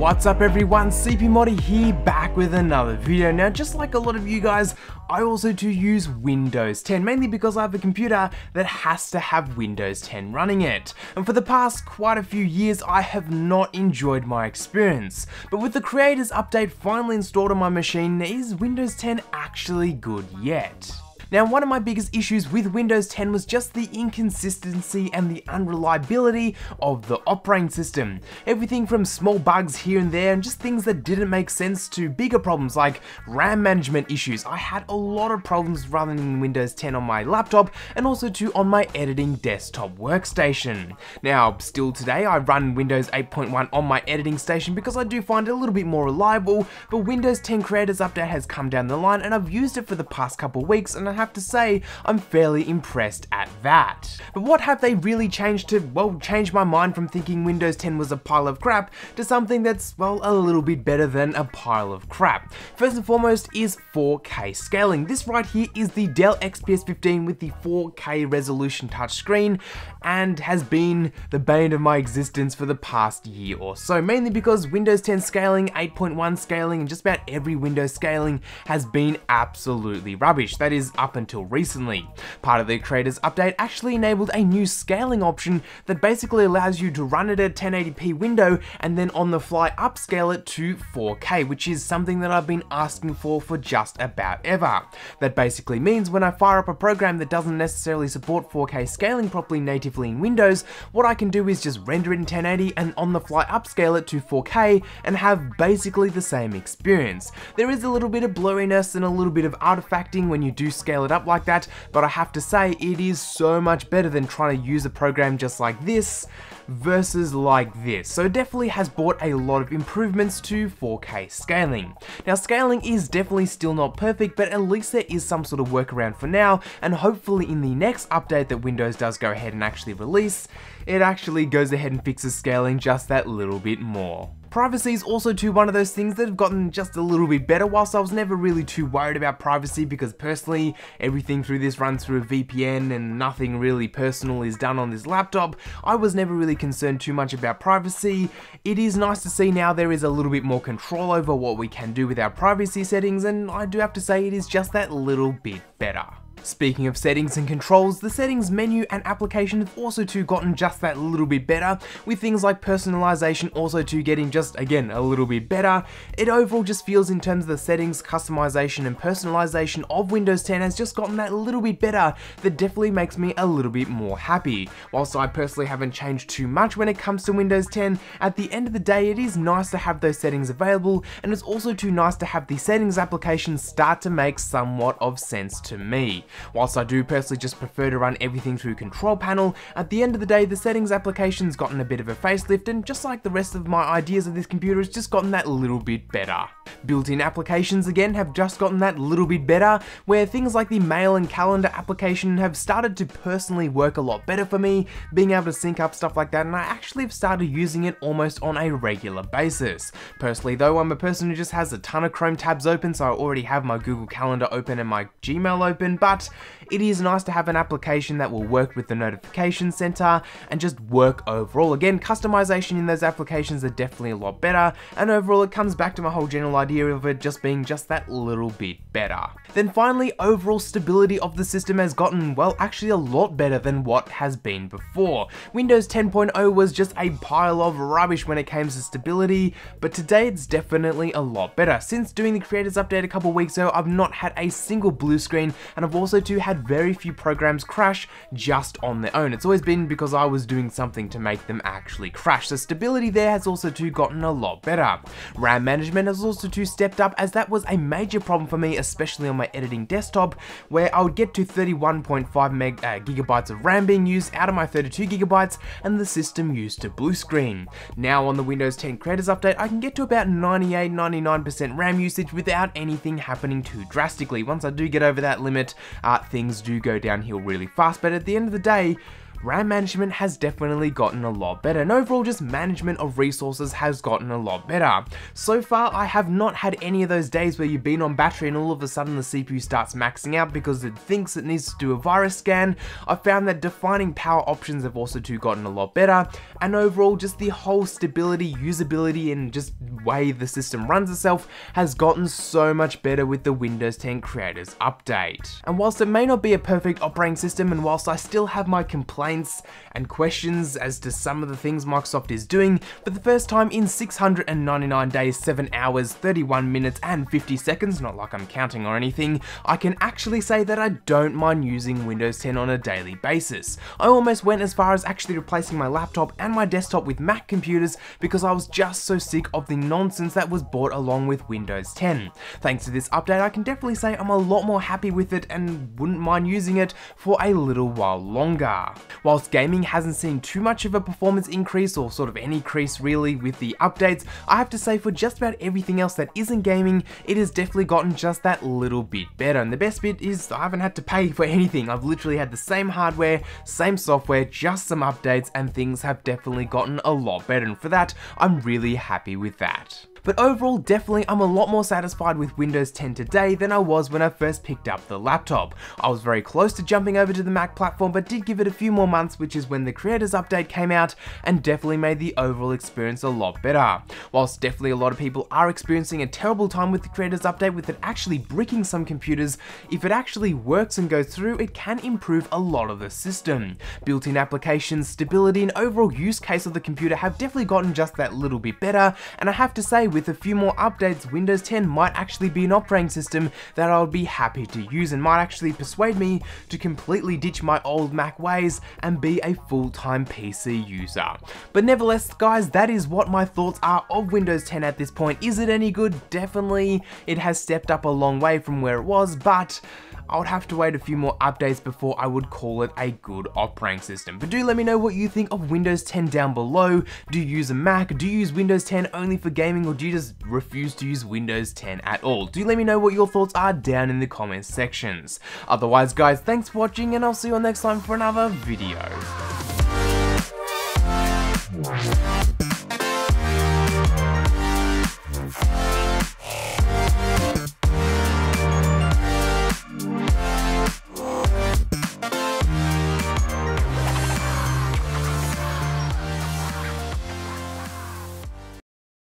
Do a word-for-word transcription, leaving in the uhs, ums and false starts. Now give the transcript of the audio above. What's up everyone, CPModdy here, back with another video. Now just like a lot of you guys, I also do use Windows ten, mainly because I have a computer that has to have Windows ten running it. And for the past quite a few years, I have not enjoyed my experience. But with the Creators Update finally installed on my machine, is Windows ten actually good yet? Now, one of my biggest issues with Windows ten was just the inconsistency and the unreliability of the operating system. Everything from small bugs here and there and just things that didn't make sense to bigger problems like RAM management issues. I had a lot of problems running Windows ten on my laptop and also too on my editing desktop workstation. Now, still today I run Windows eight point one on my editing station because I do find it a little bit more reliable, but Windows ten Creators Update has come down the line and I've used it for the past couple weeks and I have to say, I'm fairly impressed at that. But what have they really changed to, well, change my mind from thinking Windows ten was a pile of crap to something that's, well, a little bit better than a pile of crap? First and foremost is four K scaling. This right here is the Dell X P S fifteen with the four K resolution touchscreen and has been the bane of my existence for the past year or so, mainly because Windows ten scaling, eight point one scaling, and just about every Windows scaling has been absolutely rubbish. That is, up until recently. Part of the Creators Update actually enabled a new scaling option that basically allows you to run it at ten eighty p window and then on the fly upscale it to four K, which is something that I've been asking for for just about ever. That basically means when I fire up a program that doesn't necessarily support four K scaling properly natively in Windows, what I can do is just render it in ten eighty and on the fly upscale it to four K and have basically the same experience. There is a little bit of blurriness and a little bit of artifacting when you do scale it up like that, but I have to say it is so much better than trying to use a program just like this versus like this. So it definitely has brought a lot of improvements to four K scaling. Now scaling is definitely still not perfect, but at least there is some sort of workaround for now, and hopefully in the next update that Windows does go ahead and actually release, it actually goes ahead and fixes scaling just that little bit more. Privacy is also too one of those things that have gotten just a little bit better, whilst I was never really too worried about privacy because personally everything through this runs through a V P N and nothing really personal is done on this laptop. I was never really concerned too much about privacy. It is nice to see now there is a little bit more control over what we can do with our privacy settings, and I do have to say it is just that little bit better. Speaking of settings and controls, the settings menu and application have also too gotten just that little bit better, with things like personalization also too getting just, again, a little bit better. It overall just feels in terms of the settings, customization and personalization of Windows ten has just gotten that little bit better that definitely makes me a little bit more happy. Whilst I personally haven't changed too much when it comes to Windows ten, at the end of the day it is nice to have those settings available, and it's also too nice to have the settings application start to make somewhat of sense to me. Whilst I do personally just prefer to run everything through control panel, at the end of the day the settings application's gotten a bit of a facelift, and just like the rest of my ideas of this computer, it's just gotten that little bit better. Built-in applications again have just gotten that little bit better, where things like the mail and calendar application have started to personally work a lot better for me, being able to sync up stuff like that, and I actually have started using it almost on a regular basis. Personally though, I'm a person who just has a ton of Chrome tabs open, so I already have my Google Calendar open and my Gmail open, but it is nice to have an application that will work with the notification center and just work overall. Again, customization in those applications are definitely a lot better, and overall it comes back to my whole general idea of it just being just that little bit better. Then finally, overall stability of the system has gotten, well, actually a lot better than what has been before. Windows ten point oh was just a pile of rubbish when it came to stability, but today it's definitely a lot better. Since doing the Creators Update a couple weeks ago, I've not had a single blue screen, and I've also Also too had very few programs crash just on their own. It's always been because I was doing something to make them actually crash. So stability there has also too gotten a lot better. RAM management has also too stepped up, as that was a major problem for me, especially on my editing desktop, where I would get to thirty-one point five meg, uh, gigabytes of RAM being used out of my thirty-two gigabytes, and the system used to blue screen. Now on the Windows ten Creators Update, I can get to about ninety-eight, ninety-nine percent RAM usage without anything happening too drastically. Once I do get over that limit, Uh, things do go downhill really fast, but at the end of the day, RAM management has definitely gotten a lot better, and overall just management of resources has gotten a lot better. So far, I have not had any of those days where you've been on battery and all of a sudden the C P U starts maxing out because it thinks it needs to do a virus scan. I found that defining power options have also too gotten a lot better, and overall just the whole stability, usability, and just way the system runs itself has gotten so much better with the Windows ten Creators Update. And whilst it may not be a perfect operating system, and whilst I still have my complaints and questions as to some of the things Microsoft is doing, for the first time in six hundred ninety-nine days, seven hours, thirty-one minutes and fifty seconds, not like I'm counting or anything, I can actually say that I don't mind using Windows ten on a daily basis. I almost went as far as actually replacing my laptop and my desktop with Mac computers because I was just so sick of the nonsense that was brought along with Windows ten. Thanks to this update, I can definitely say I'm a lot more happy with it and wouldn't mind using it for a little while longer. Whilst gaming hasn't seen too much of a performance increase or sort of any increase really with the updates, I have to say for just about everything else that isn't gaming, it has definitely gotten just that little bit better. And the best bit is I haven't had to pay for anything. I've literally had the same hardware, same software, just some updates, and things have definitely gotten a lot better, and for that, I'm really happy with that. But overall, definitely I'm a lot more satisfied with Windows ten today than I was when I first picked up the laptop. I was very close to jumping over to the Mac platform, but did give it a few more months, which is when the Creators Update came out, and definitely made the overall experience a lot better. Whilst definitely a lot of people are experiencing a terrible time with the Creators Update, with it actually bricking some computers, if it actually works and goes through, it can improve a lot of the system. Built-in applications, stability, and overall use case of the computer have definitely gotten just that little bit better, and I have to say, with a few more updates, Windows ten might actually be an operating system that I'll be happy to use, and might actually persuade me to completely ditch my old Mac ways and be a full-time P C user. But nevertheless, guys, that is what my thoughts are of Windows ten at this point. Is it any good? Definitely. It has stepped up a long way from where it was, but I would have to wait a few more updates before I would call it a good operating system. But do let me know what you think of Windows ten down below. Do you use a Mac? Do you use Windows ten only for gaming, or do you just refuse to use Windows ten at all? Do let me know what your thoughts are down in the comments sections. Otherwise, guys, thanks for watching, and I'll see you all next time for another video.